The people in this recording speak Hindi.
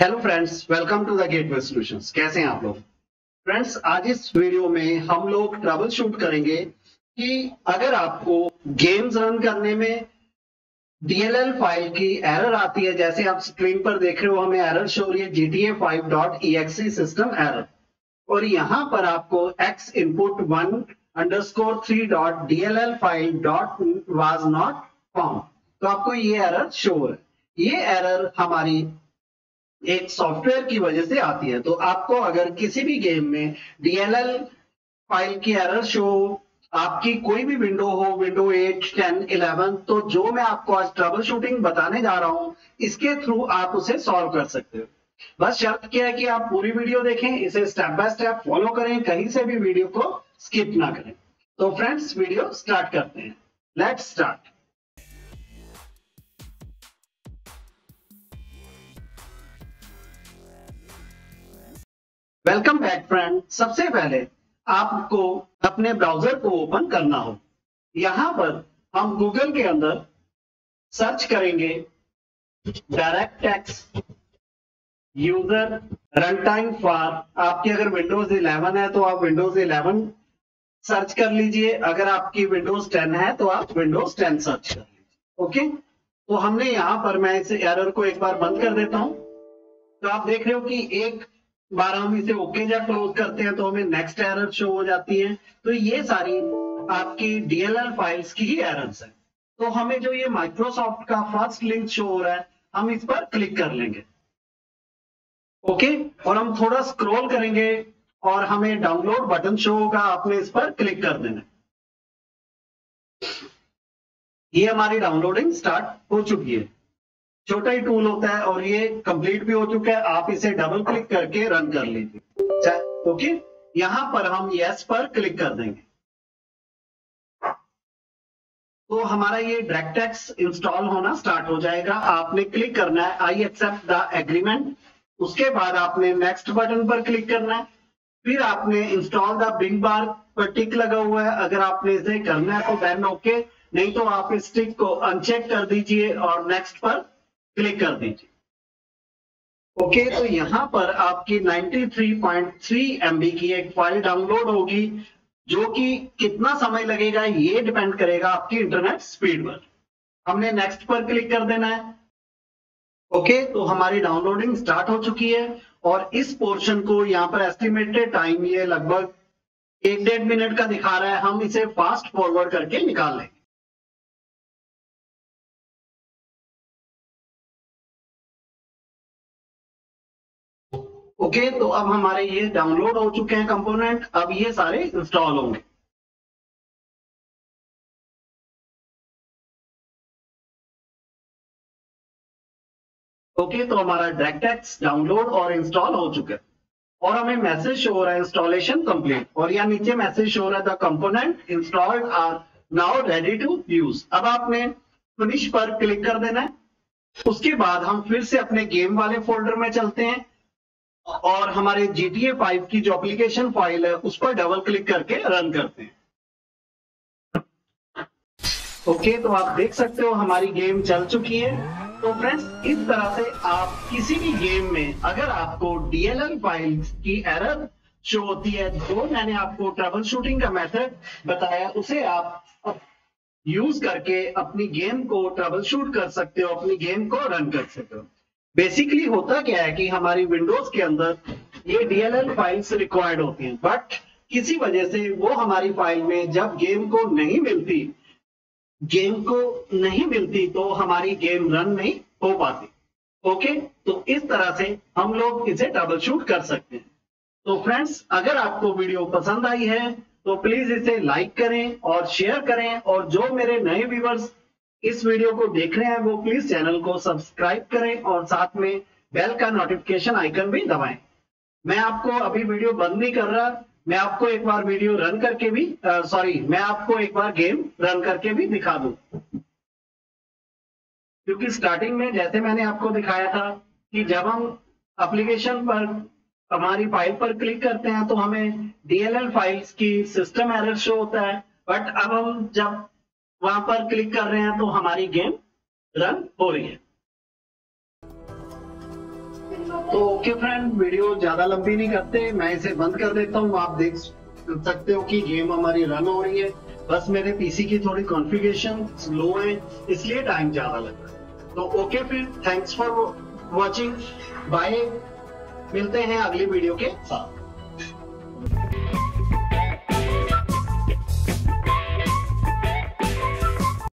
Hello friends, welcome to the gateway solutions. कैसे हैं आप लोग? फ्रेंड्स, आज इस वीडियो में हम लोग ट्रबल शूट करेंगे कि अगर आपको गेम्स रन करने में डीएलएल फाइल की एरर आती है, जैसे आप स्क्रीन पर देख रहे हो हमें एरर शो हो रही है GTA5.exe सिस्टम एरर, और यहाँ पर आपको xinput1_3.dll file was not found, तो आपको ये एरर शो हो रहा है। ये एरर हमारी एक सॉफ्टवेयर की वजह से आती है। तो आपको अगर किसी भी गेम में डीएलएल फाइल की एरर शो, आपकी कोई भी विंडो हो, विंडो 8, 10, 11, तो जो मैं आपको आज ट्रबल शूटिंग बताने जा रहा हूं, इसके थ्रू आप उसे सॉल्व कर सकते हो। बस शर्त क्या है कि आप पूरी वीडियो देखें, इसे स्टेप बाय स्टेप फॉलो करें, कहीं से भी वीडियो को स्किप ना करें। तो फ्रेंड्स, वीडियो स्टार्ट करते हैं। Let's start. Welcome back friend. सबसे पहले आपको अपने ब्राउजर को ओपन करना हो। यहां पर हम गूगल के अंदर सर्च करेंगे डायरेक्टएक्स यूजर रनटाइम फॉर। आपकी अगर विंडोज 11 है तो आप विंडोज 11 सर्च कर लीजिए, अगर आपकी विंडोज 10 है तो आप विंडोज 10 सर्च कर लीजिए। ओके, तो हमने यहां पर, मैं इस एरर को एक बार बंद कर देता हूं। तो आप देख रहे हो कि एक बार हम इसे ओके या क्लोज करते हैं तो हमें नेक्स्ट एरर शो हो जाती है। तो ये सारी आपकी डीएलएल फाइल्स की ही एरर्स है। तो हमें जो ये माइक्रोसॉफ्ट का फर्स्ट लिंक शो हो रहा है, हम इस पर क्लिक कर लेंगे। ओके, और हम थोड़ा स्क्रॉल करेंगे और हमें डाउनलोड बटन शो होगा, आपने इस पर क्लिक कर देना। ये हमारी डाउनलोडिंग स्टार्ट हो चुकी है। छोटा ही टूल होता है और ये कंप्लीट भी हो चुका है। आप इसे डबल क्लिक करके रन कर लीजिए। ओके, यहां पर हम यस पर क्लिक कर देंगे तो हमारा ये डायरेक्टएक्स इंस्टॉल होना स्टार्ट हो जाएगा। आपने क्लिक करना है आई एक्सेप्ट द एग्रीमेंट, उसके बाद आपने नेक्स्ट बटन पर क्लिक करना है। फिर आपने इंस्टॉल द बिग बार पर टिक लगा हुआ है, अगर आपने इसे करना है तो देन ओके, नहीं तो आप इस टिक को अनचेक कर दीजिए और नेक्स्ट पर क्लिक कर दीजिए। ओके, तो यहाँ पर आपकी 93.3 MB की एक फाइल डाउनलोड होगी, जो कि कितना समय लगेगा ये डिपेंड करेगा आपकी इंटरनेट स्पीड पर। हमने नेक्स्ट पर क्लिक कर देना है। ओके, तो हमारी डाउनलोडिंग स्टार्ट हो चुकी है और इस पोर्शन को यहाँ पर एस्टिमेटेड टाइम ये लगभग 1-1.5 मिनट का दिखा रहा है। हम इसे फास्ट फॉरवर्ड करके निकाल लेंगे। ओके, तो अब हमारे ये डाउनलोड हो चुके हैं कंपोनेंट, अब ये सारे इंस्टॉल होंगे। ओके, तो हमारा डायरेक्टएक्स डाउनलोड और इंस्टॉल हो चुका है और हमें मैसेज शो हो रहा है इंस्टॉलेशन कंप्लीट, और यहाँ नीचे मैसेज शो हो रहा है the component installed are now ready to use. अब आपने फिनिश पर क्लिक कर देना है। उसके बाद हम फिर से अपने गेम वाले फोल्डर में चलते हैं और हमारे GTA 5 की जो एप्लीकेशन फाइल है उस पर डबल क्लिक करके रन करते हैं। ओके, तो आप देख सकते हो हमारी गेम चल चुकी है। तो फ्रेंड्स, इस तरह से आप किसी भी गेम में अगर आपको डीएलएल फाइल की एरर शो होती है, जो मैंने आपको ट्रबल शूटिंग का मेथड बताया, उसे आप यूज करके अपनी गेम को ट्रबल शूट कर सकते हो, अपनी गेम को रन कर सकते हो। बेसिकली होता क्या है कि हमारी विंडोज के अंदर ये डीएलएल फाइल्स रिक्वायर्ड होती हैं, बट किसी वजह से वो हमारी फाइल में जब गेम को नहीं मिलती तो हमारी गेम रन नहीं हो पाती। ओके, तो इस तरह से हम लोग इसे ट्रबल शूट कर सकते हैं। तो फ्रेंड्स, अगर आपको वीडियो पसंद आई है तो प्लीज इसे लाइक करें और शेयर करें, और जो मेरे नए व्यूअर्स इस वीडियो को देख रहे हैं वो प्लीज चैनल को सब्सक्राइब करें और साथ में बेल का नोटिफिकेशन आइकन भी दबाएं। मैं आपको अभी वीडियो बंद नहीं कर रहा, मैं आपको एक बार वीडियो रन करके भी गेम रन करके भी दिखा दूं, क्योंकि स्टार्टिंग में जैसे मैंने आपको दिखाया था कि जब हम एप्लीकेशन पर हमारी फाइल पर क्लिक करते हैं तो हमें डीएलएल फाइल्स की सिस्टम एरर शो होता है, बट अब हम जब वहां पर क्लिक कर रहे हैं तो हमारी गेम रन हो रही है। तो ओके फ्रेंड, वीडियो ज्यादा लंबी नहीं करते, मैं इसे बंद कर देता हूँ। आप देख सकते हो कि गेम हमारी रन हो रही है। बस मेरे पीसी की थोड़ी कॉन्फ़िगरेशन स्लो है, इसलिए टाइम ज्यादा लग रहा है। तो okay friend, thanks for watching, bye, मिलते हैं अगली वीडियो के साथ।